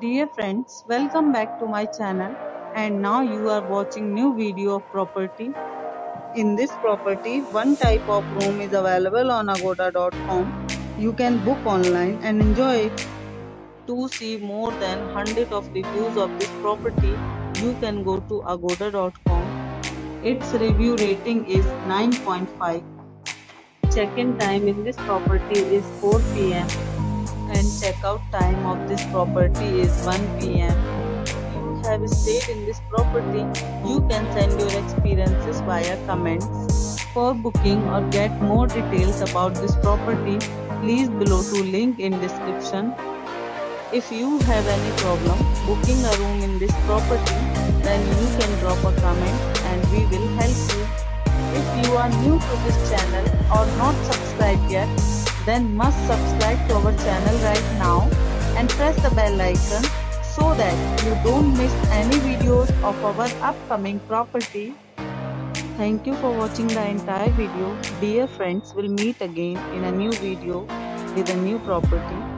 Dear friends, welcome back to my channel, and now you are watching new video of property. In this property, one type of room is available on agoda.com. You can book online and enjoy it. To see more than 100 of reviews of this property, you can go to agoda.com. Its review rating is 9.5. Check-in time in this property is 4 p.m. and check-out time of this property is 1 p.m. If you have stayed in this property, you can send your experiences via comments. For booking or get more details about this property, please below to link in description. If you have any problem booking a room in this property, then you can drop a comment and we will help you. If you are new to this channel or not subscribed yet, then must subscribe to our channel right now and press the bell icon so that you don't miss any videos of our upcoming property. Thank you for watching the entire video. Dear friends, we'll meet again in a new video with a new property.